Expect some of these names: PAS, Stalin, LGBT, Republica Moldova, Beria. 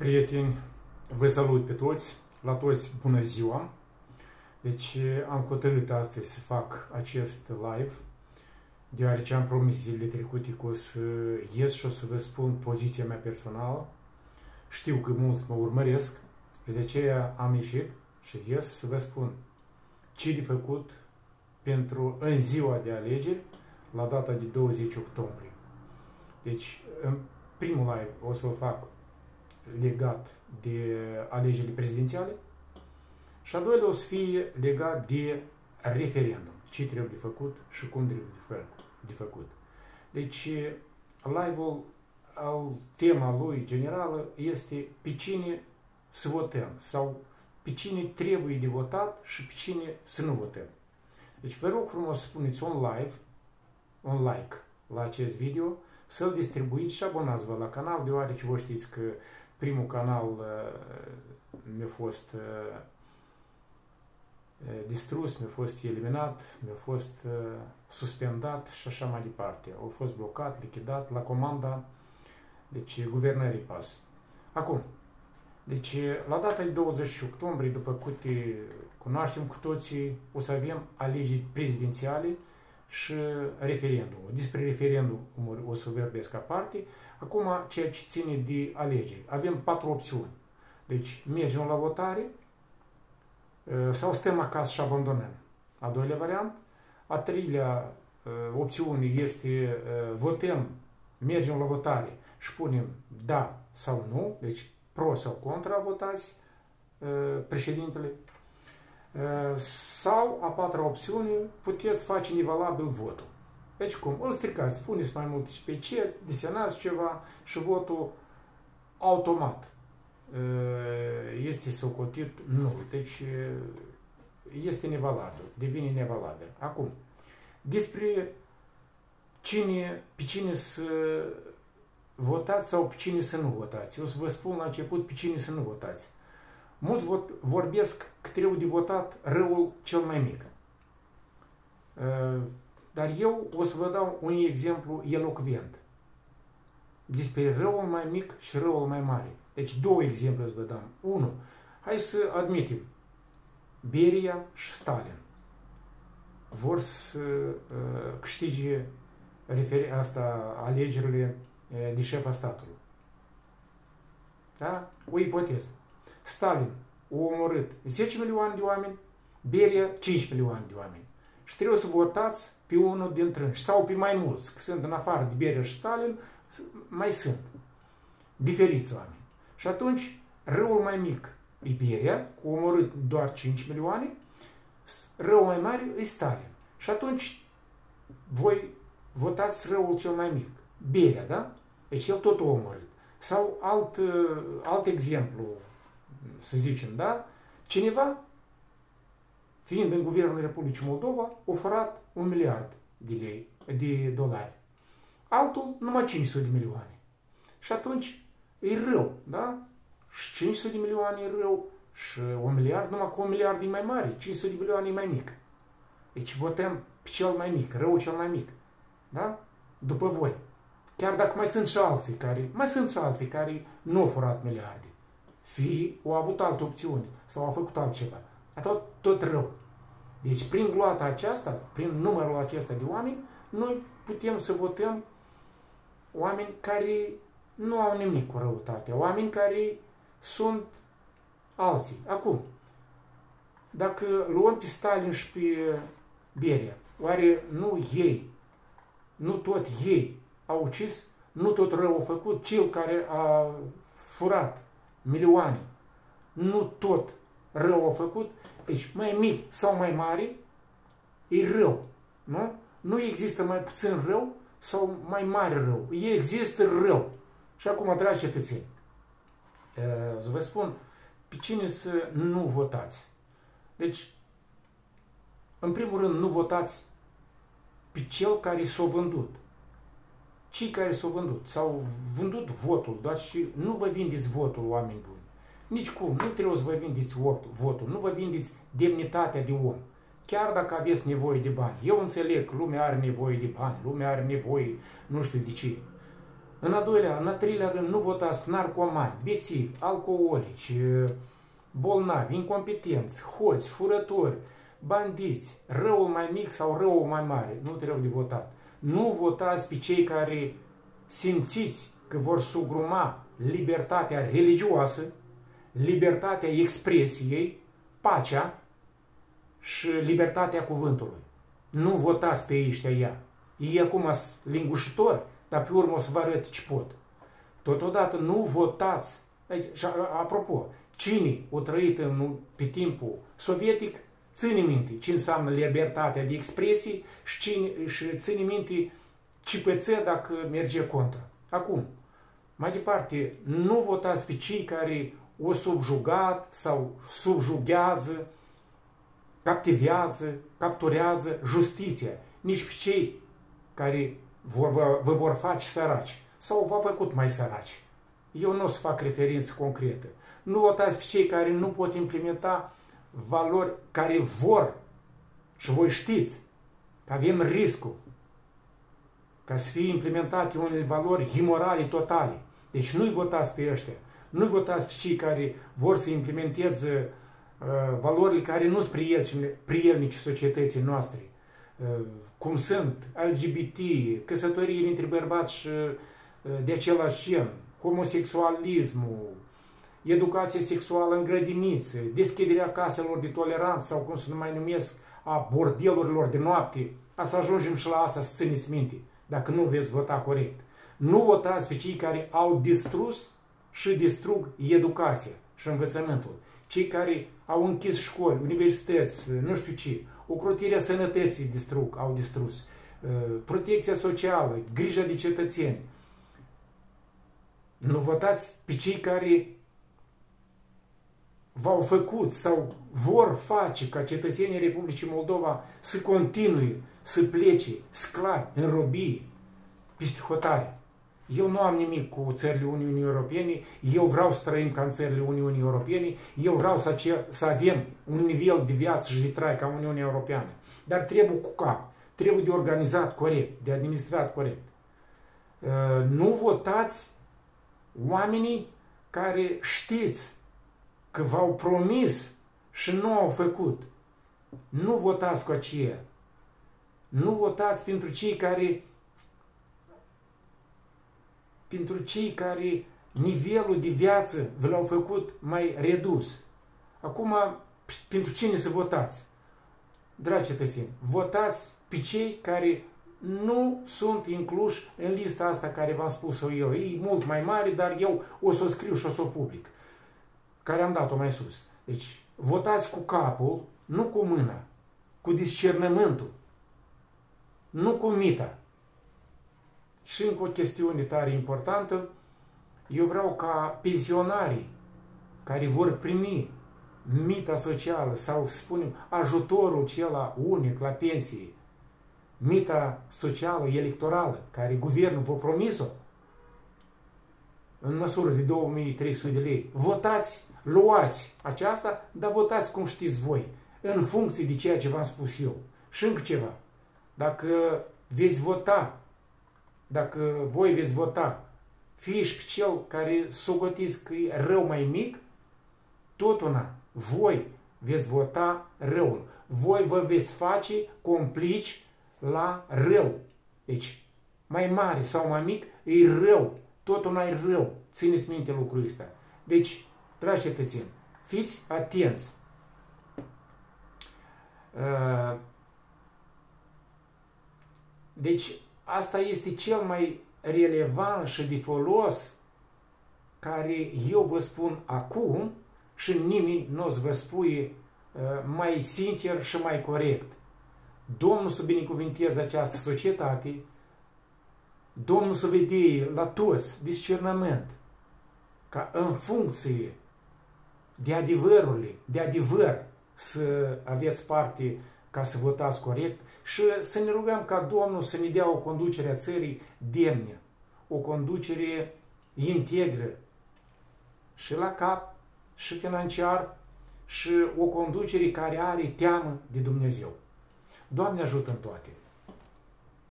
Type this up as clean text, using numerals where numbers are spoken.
Prieteni, vă salut pe toți, la toți bună ziua! Deci am hotărât astăzi să fac acest live, deoarece am promis zilele trecute că o să ies și o să vă spun poziția mea personală. Știu că mulți mă urmăresc și de aceea am ieșit și ies să vă spun ce de făcut pentru în ziua de alegeri la data de 20 octombrie. Deci, în primul live o să o fac legat de alegerile prezidențiale și al doilea o să fie legat de referendum, ce trebuie făcut și cum trebuie de făcut. Deci, live-ul, tema lui generală este pe cine să votăm sau pe cine trebuie de votat și pe cine să nu votăm. Deci, vă rog frumos să puneți un live, un like la acest video, să-l distribuiți și abonați-vă la canal, deoarece vă știți că primul canal mi-a fost distrus, mi-a fost eliminat, mi-a fost suspendat și așa mai departe. Au fost blocat, lichidat la comanda, deci, guvernării PAS. Acum, deci, la data de 20 octombrie, după câte cunoaștem cu toții, o să avem alegeri prezidențiale și referendumul. Despre referendum o să vorbesc aparte. Acum, ceea ce ține de alegeri. Avem 4 opțiuni. Deci, mergem la votare sau stăm acasă și abandonăm. A doilea variant. A treilea opțiune este votăm, mergem la votare și punem da sau nu, deci pro sau contra votați președintele. Sau, a 4-a opțiune, puteți face invalabil votul. Deci cum? Îl stricați, puneți mai multe pe ce, desenați ceva și votul automat este socotit nul. Deci este nevalabil, devine nevalabil. Acum, despre cine, pe cine să votați sau pe cine să nu votați. Eu o să vă spun la început pe cine să nu votați. Mulți vorbesc că trebuie de votat răul cel mai mic. Dar eu o să vă dau un exemplu elocvent despre răul mai mic și răul mai mare. Deci două exemple să vă dau. 1. Hai să admitem. Beria și Stalin vor să câștige alegerile de șef a statului. Da? O ipoteză. Stalin a omorât 10 milioane de oameni, Beria 5 milioane de oameni. Și trebuie să votați pe unul dintre ei sau pe mai mulți, că sunt în afară de Beria și Stalin, mai sunt diferiți oameni. Și atunci, răul mai mic e Beria, că a omorât doar 5 milioane, răul mai mare e Stalin. Și atunci, voi votați răul cel mai mic, Beria, da? Deci el tot a omorât. Sau alt exemplu, să zicem, da? Cineva, fiind în guvernul Republicii Moldova, a furat 1 miliard de dolari. Altul, numai 500 de milioane. Și atunci, e rău, da? Și 500 de milioane e rău, și 1 miliard, numai cu 1 miliard e mai mare, 500 de milioane e mai mic. Deci votăm pe cel mai mic, rău cel mai mic, da? După voi. Chiar dacă mai sunt și alții care nu au furat miliarde. Fie au avut alte opțiuni sau au făcut altceva. Atunci tot rău. Deci prin gloata aceasta, prin numărul acesta de oameni, noi putem să votăm oameni care nu au nimic cu răutatea, oameni care sunt alții. Acum, dacă luăm pe Stalin și pe Beria, oare nu tot ei au ucis, nu tot rău au făcut, cel care a furat milioane, nu tot rău au făcut, deci mai mic sau mai mare e rău, nu? Nu există mai puțin rău sau mai mare rău, există rău. Și acum, dragi cetățeni, să vă spun pe cine să nu votați. Deci, în primul rând, nu votați pe cel care s-a vândut. Cei care s-au vândut, s-au vândut votul, dar și nu vă vindeți votul, oameni buni. Nicicum, nu trebuie să vă vindeți votul, nu vă vindeți demnitatea de om. Chiar dacă aveți nevoie de bani. Eu înțeleg că lumea are nevoie de bani, lumea are nevoie, nu știu de ce. În a doilea, în a treilea rând, nu votați narcomani, bețivi, alcoolici, bolnavi, incompetenți, hoți, furători, bandiți, răul mai mic sau răul mai mare, nu trebuie de votat. Nu votați pe cei care simțiți că vor sugruma libertatea religioasă, libertatea expresiei, pacea și libertatea cuvântului. Nu votați pe ei ăștia ea. Ei acum sunt lingușitori, dar pe urmă o să vă arăt ce pot. Totodată nu votați. Și apropo, cine a trăit pe timpul sovietic, ține minte ce înseamnă libertatea de expresie și, ține minte ce pățe dacă merge contra. Acum, mai departe, nu votați pe cei care o subjugat sau subjughează, captivează, capturează justiția, nici pe cei care vă vor face săraci sau v-au făcut mai săraci. Eu nu o să fac referință concretă. Nu votați pe cei care nu pot implementa valori care vor, și voi știți că avem riscul ca să fie implementate unele valori imorale totale. Deci nu-i votați pe ăștia. Nu-i votați pe cei care vor să implementeze valorile care nu sunt prielnici societății noastre, cum sunt LGBT, căsătoriile între bărbați și de același gen, homosexualismul, educație sexuală în grădiniță, deschiderea caselor de toleranță sau cum să nu mai numesc, a bordelurilor de noapte, a să ajungem și la asta să țineți minte, dacă nu veți vota corect. Nu votați pe cei care au distrus și distrug educația și învățământul. Cei care au închis școli, universități, nu știu ce, ocrotirea sănătății distrug, au distrus, protecția socială, grija de cetățeni. Nu votați pe cei care v-au făcut sau vor face ca cetățenii Republicii Moldova să continue, să plece sclavi, în robie, peste hotare. Eu nu am nimic cu țările Uniunii Europene, eu vreau să trăim ca în țările Uniunii Europene, eu vreau să avem un nivel de viață și de trai ca Uniunea Europeană. Dar trebuie cu cap, trebuie de organizat corect, de administrat corect. Nu votați oamenii care știți că v-au promis și nu au făcut. Nu votați cu aceea. Nu votați pentru cei care nivelul de viață vă l-au făcut mai redus. Acum, pentru cine să votați? Dragi cetățeni, votați pe cei care nu sunt incluși în lista asta care v-am spus-o eu. E mult mai mare, dar eu o să o scriu și o să o public, care am dat-o mai sus. Deci, votați cu capul, nu cu mâna, cu discernământul, nu cu mita. Și încă o chestiune tare importantă, eu vreau ca pensionarii care vor primi mita socială sau, spunem, ajutorul acela unic la pensie, mita socială electorală, care guvernul v-a promis-o, în măsură de 2300 de lei, votați, luați aceasta, dar votați cum știți voi, în funcție de ceea ce v-am spus eu. Și încă ceva, dacă voi veți vota, fie și pe cel care socotiți că e rău mai mic, tot una, voi veți vota răul. Voi vă veți face complici la rău. Deci, mai mare sau mai mic, e rău. Tot una e rău. Țineți minte lucrul ăsta. Deci, dragi cetățeni, fiți atenți. Deci, asta este cel mai relevant și de folos care eu vă spun acum și nimeni nu o să vă spune mai sincer și mai corect. Domnul să binecuvinteze această societate, Domnul să vedea la toți discernământ ca în funcție de adevărurile, de adevăr să aveți parte ca să votați corect și să ne rugăm ca Domnul să ne dea o conducere a țării demnă, o conducere integră și la cap, și financiar, și o conducere care are teamă de Dumnezeu. Doamne ajută în toate!